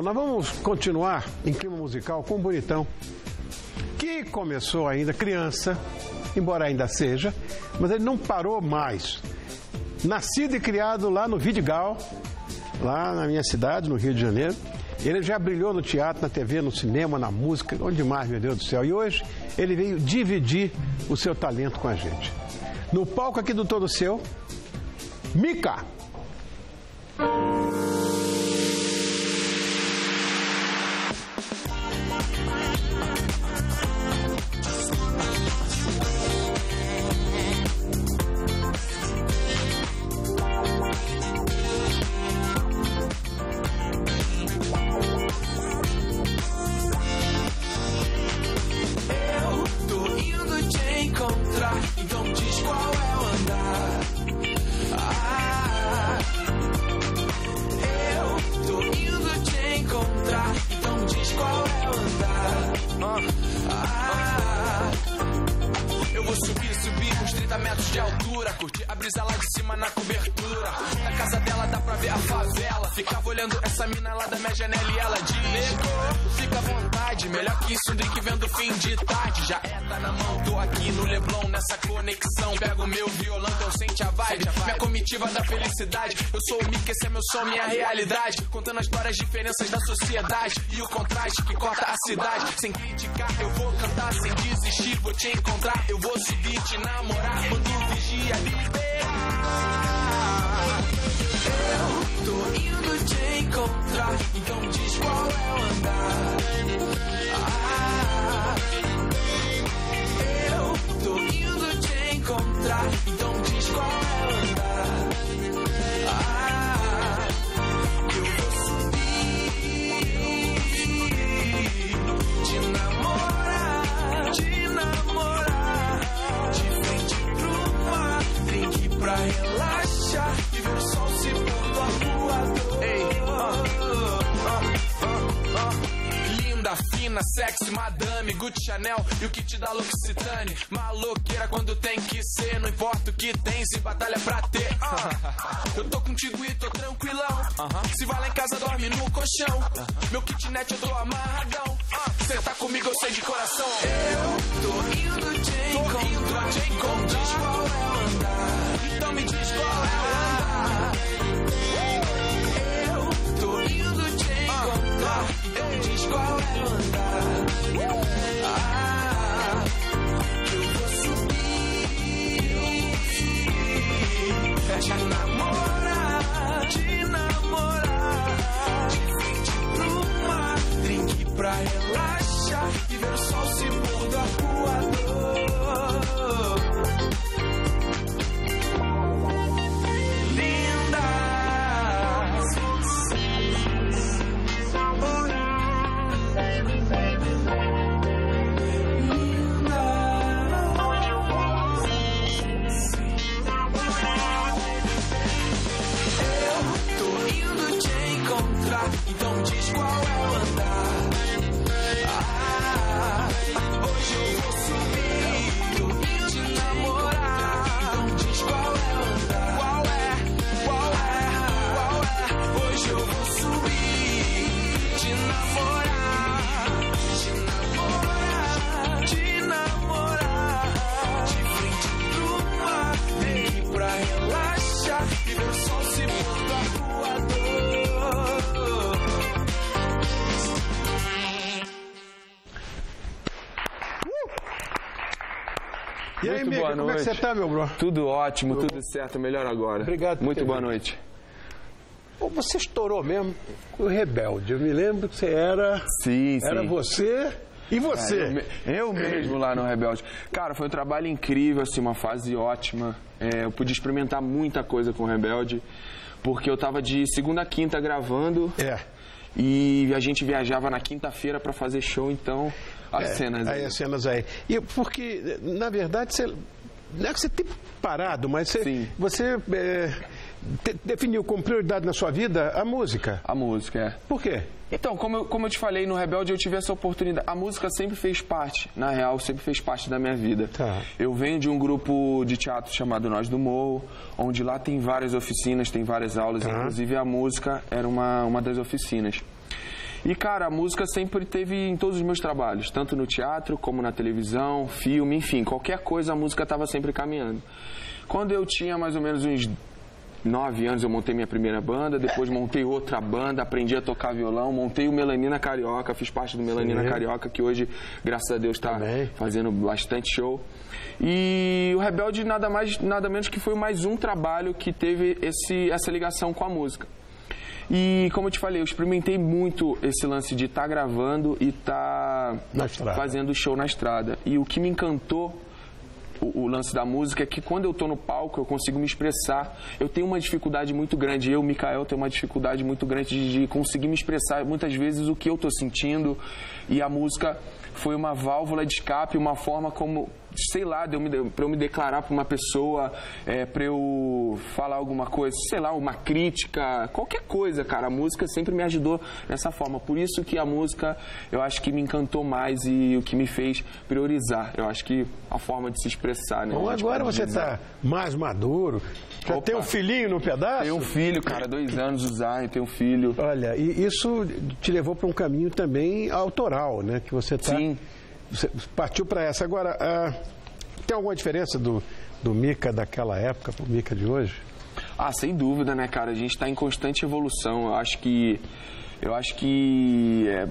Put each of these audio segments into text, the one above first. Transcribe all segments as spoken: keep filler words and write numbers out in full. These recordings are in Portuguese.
Bom, nós vamos continuar em clima musical com o Bonitão, que começou ainda criança, embora ainda seja, mas ele não parou mais. Nascido e criado lá no Vidigal, lá na minha cidade, no Rio de Janeiro, ele já brilhou no teatro, na T V, no cinema, na música, onde mais, meu Deus do céu. E hoje ele veio dividir o seu talento com a gente. No palco aqui do Todo Seu, Mika! Eu sou o Mika, esse é meu som, minha realidade. Contando as histórias, diferenças da sociedade e o contraste que corta a cidade. Sem criticar, eu vou cantar. Sem desistir, vou te encontrar. Eu vou subir, te namorar, quando vigia liberar. Eu tô indo te encontrar, então diz qual é o andar. ah, Eu tô indo te encontrar, então diz qual é o andar. Pra relaxar e ver o sol se pondo a rua. Ei, uh, uh, uh, uh. Linda, fina, sexy, madame, Gucci, Chanel e o que te dá L'Occitane. Maloqueira quando tem que ser, não importa o que tem, se batalha pra ter. uh. Eu tô contigo e tô tranquilão. uh-huh. Se vai lá em casa, dorme no colchão. uh-huh. Meu kitnet eu tô amarradão. uh. Cê tá comigo, eu sei de coração. Eu tô indo te encontrar, te encontrar. Diz qual é o andar. Então me diz qual é o andar. Eu tô indo te encontrar. Então me diz qual é o andar. Ah, eu vou subir, te namorar, te namorar, de frente pro mar, drink pra relaxar e ver o sol se pôr do arpoador. Então diz qual é o andar. ah, Hoje eu vou subir, te namorar. Então diz qual é o andar. Qual é, qual é, qual é. Hoje eu vou subir, te namorar. Te namorar, te namorar, de frente pro mar, vem pra relaxar e ver o sol se pôr da rua. E aí, Mika, boa noite. Como é que você tá, meu bro? Tudo ótimo, tudo, tudo certo, melhor agora. Obrigado. Muito boa noite. Você estourou mesmo com o Rebelde. Eu me lembro que você era... Sim, sim. Era você e você. É, eu, eu mesmo lá no Rebelde. Cara, foi um trabalho incrível, assim, uma fase ótima. É, eu pude experimentar muita coisa com o Rebelde, porque eu tava de segunda a quinta gravando. É. E a gente viajava na quinta-feira para fazer show, então as é, cenas aí. aí. As cenas aí. E porque, na verdade, você, não é que você tem parado, mas você, você é, te, definiu como prioridade na sua vida a música. A música, é. Por quê? Então, como eu, como eu te falei, no Rebelde eu tive essa oportunidade. A música sempre fez parte, na real, sempre fez parte da minha vida. Tá. Eu venho de um grupo de teatro chamado Nós do Morro, onde lá tem várias oficinas, tem várias aulas, tá. Inclusive a música era uma, uma das oficinas. E, cara, a música sempre teve em todos os meus trabalhos, tanto no teatro, como na televisão, filme, enfim, qualquer coisa a música estava sempre caminhando. Quando eu tinha mais ou menos uns nove anos, eu montei minha primeira banda, depois montei outra banda, aprendi a tocar violão, montei o Melanina Carioca, fiz parte do Melanina Sim. Carioca, que hoje, graças a Deus, está fazendo bastante show. E o Rebelde nada mais, nada menos que foi mais um trabalho que teve esse, essa ligação com a música. E, como eu te falei, eu experimentei muito esse lance de estar tá gravando e tá estar fazendo show na estrada. E o que me encantou, o, o lance da música, é que quando eu tô no palco, eu consigo me expressar. Eu tenho uma dificuldade muito grande, eu, Mikael, tenho uma dificuldade muito grande de, de conseguir me expressar, muitas vezes, o que eu tô sentindo. E a música foi uma válvula de escape, uma forma como... sei lá, de eu me, pra eu me declarar pra uma pessoa, é, pra eu falar alguma coisa, sei lá, uma crítica, qualquer coisa, cara. A música sempre me ajudou dessa forma. Por isso que a música, eu acho que me encantou mais e o que me fez priorizar. Eu acho que a forma de se expressar, né? Bom, agora você tá mais maduro. Já Opa. Tem um filhinho no pedaço? Tem um filho, cara, dois anos, o Zaio, tem um filho. Olha, e isso te levou pra um caminho também autoral, né? Que você tá... Sim. Você partiu para essa. Agora, uh, tem alguma diferença do, do Mika daquela época pro Mika de hoje? Ah, sem dúvida, né, cara? A gente está em constante evolução. Eu acho que... Eu acho que é,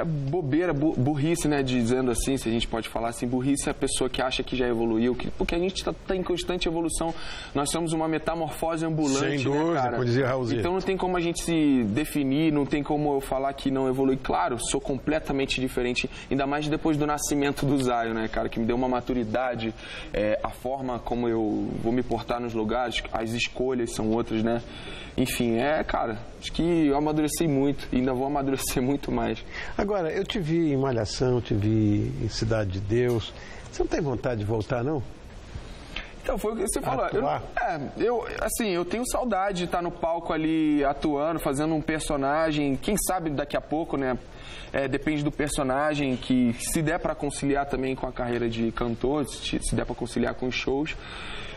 é bobeira, bu, burrice, né, dizendo assim, se a gente pode falar assim, burrice é a pessoa que acha que já evoluiu, que, porque a gente está tá em constante evolução, nós somos uma metamorfose ambulante, Sem dúvida, né, cara? Como dizia Raulzinho. Então não tem como a gente se definir, não tem como eu falar que não evolui. Claro, sou completamente diferente, ainda mais depois do nascimento do Zaio, né, cara, que me deu uma maturidade, é, a forma como eu vou me portar nos lugares, as escolhas são outras, né? Enfim, é, cara, acho que eu amadureci muito e ainda vou amadurecer muito mais. Agora, eu te vi em Malhação, te vi em Cidade de Deus. Você não tem vontade de voltar, não? Então, foi o que você falou. Eu, é, eu, assim, eu tenho saudade de estar no palco ali atuando, fazendo um personagem, quem sabe daqui a pouco, né? É, depende do personagem, que se der para conciliar também com a carreira de cantor, se, se der para conciliar com os shows,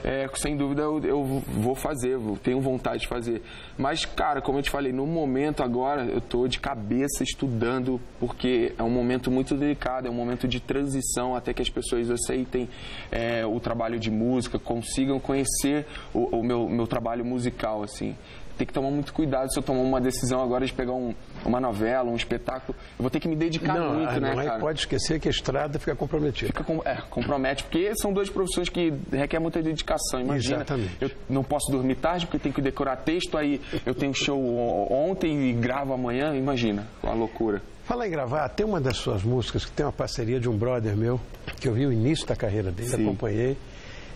é, sem dúvida eu, eu vou fazer, eu tenho vontade de fazer. Mas, cara, como eu te falei, no momento agora eu tô de cabeça estudando, porque é um momento muito delicado, é um momento de transição até que as pessoas aceitem é, o trabalho de música, consigam conhecer o, o meu, meu trabalho musical, assim. Tem que tomar muito cuidado se eu tomar uma decisão agora de pegar um, uma novela, um espetáculo. Eu vou ter que me dedicar não, muito, né, cara? Não, pode esquecer que a estrada fica comprometida. Fica com, é, compromete, porque são duas profissões que requerem muita dedicação. Imagina, Exatamente. Eu não posso dormir tarde porque eu tenho que decorar texto, aí eu tenho show ontem e gravo amanhã, imagina, a loucura. Fala em gravar, tem uma das suas músicas que tem uma parceria de um brother meu, que eu vi o início da carreira dele, Sim. acompanhei.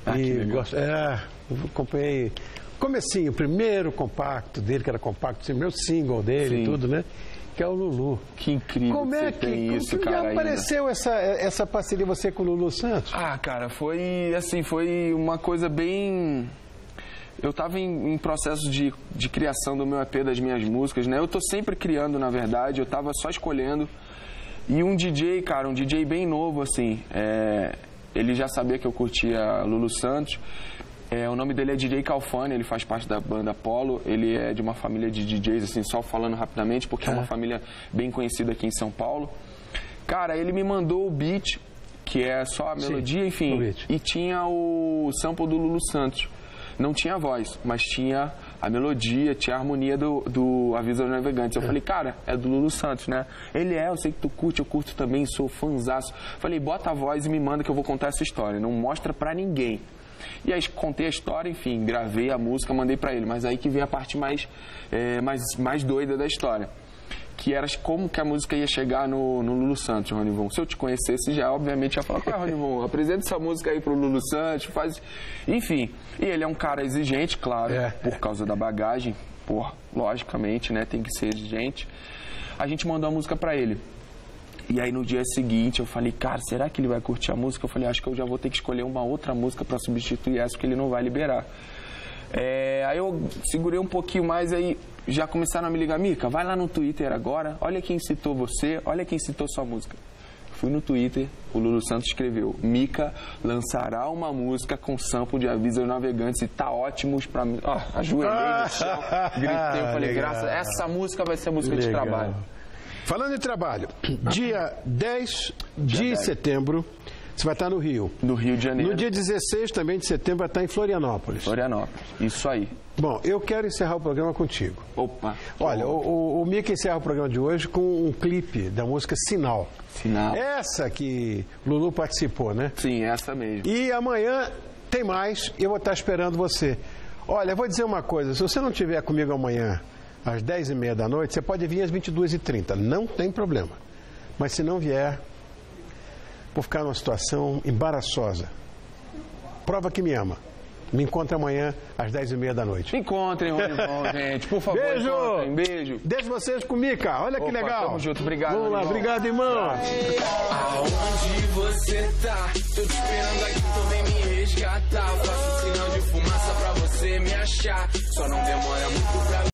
Ah, e gosto, é, acompanhei... Comecinho, o primeiro compacto dele, que era compacto, o primeiro single dele Sim. e tudo, né? Que é o Lulu. Que incrível. Como é que, que isso, como cara, apareceu essa, essa parceria você com o Lulu Santos? Ah, cara, foi assim, foi uma coisa bem... Eu estava em, em processo de, de criação do meu E P, das minhas músicas, né? Eu tô sempre criando, na verdade, eu tava só escolhendo. E um D J, cara, um D J bem novo, assim, é... ele já sabia que eu curtia Lulu Santos. É, o nome dele é D J Calfani, ele faz parte da banda Polo, ele é de uma família de D Js, assim, só falando rapidamente, porque é, é uma família bem conhecida aqui em São Paulo. Cara, ele me mandou o beat, que é só a melodia, Sim, enfim, e tinha o sample do Lulu Santos. Não tinha voz, mas tinha a melodia, tinha a harmonia do, do Aviso aos Navegantes. Eu é. falei, cara, é do Lulu Santos, né? Ele é, eu sei que tu curte, eu curto também, sou fãzaço. Falei, bota a voz e me manda que eu vou contar essa história, não mostra pra ninguém. E aí contei a história, enfim, gravei a música, mandei pra ele. Mas aí que vem a parte mais, é, mais, mais doida da história. Que era como que a música ia chegar no, no Lulu Santos, Ronnie Von. Se eu te conhecesse já, obviamente, ia falar, Ronnie Von, apresenta essa música aí pro Lulu Santos, faz... Enfim, e ele é um cara exigente, claro, é. por causa da bagagem. Pô, logicamente, né, tem que ser exigente. A gente mandou a música pra ele. E aí no dia seguinte eu falei, cara, será que ele vai curtir a música? Eu falei, acho que eu já vou ter que escolher uma outra música para substituir essa, porque ele não vai liberar. É, aí eu segurei um pouquinho mais, aí já começaram a me ligar, Mika, vai lá no Twitter agora, olha quem citou você, olha quem citou sua música. Fui no Twitter, o Lulu Santos escreveu, Mika lançará uma música com sample de Aviso aos Navegantes e tá ótimos pra mim. Ó, ajoelhei no chão, gritei, eu falei, graças, essa música vai ser música de trabalho. Falando em trabalho, dia dez de setembro, você vai estar no Rio. No Rio de Janeiro. No dia dezesseis também de setembro vai estar em Florianópolis. Florianópolis, isso aí. Bom, eu quero encerrar o programa contigo. Opa. Olha, o, o, o Mika encerra o programa de hoje com um clipe da música Sinal. Sinal. Essa que Lulu participou, né? Sim, essa mesmo. E amanhã tem mais, eu vou estar esperando você. Olha, eu vou dizer uma coisa, se você não estiver comigo amanhã às dez e meia da noite, você pode vir às vinte e duas e trinta, não tem problema. Mas se não vier, vou ficar numa situação embaraçosa. Prova que me ama. Me encontra amanhã às dez e meia da noite. Encontrem, Ronnie Von, gente. Por favor, beijo. Encontrem. Beijo. Deixo vocês com o Mika. Olha Opa, que legal. Tamo junto. Obrigado, Vamos lá. Irmão. Obrigado, irmão. Aonde você tá? Tô te esperando aqui, então vem me resgatar. Eu faço um sinal de fumaça pra você me achar. Só não demora muito pra mim.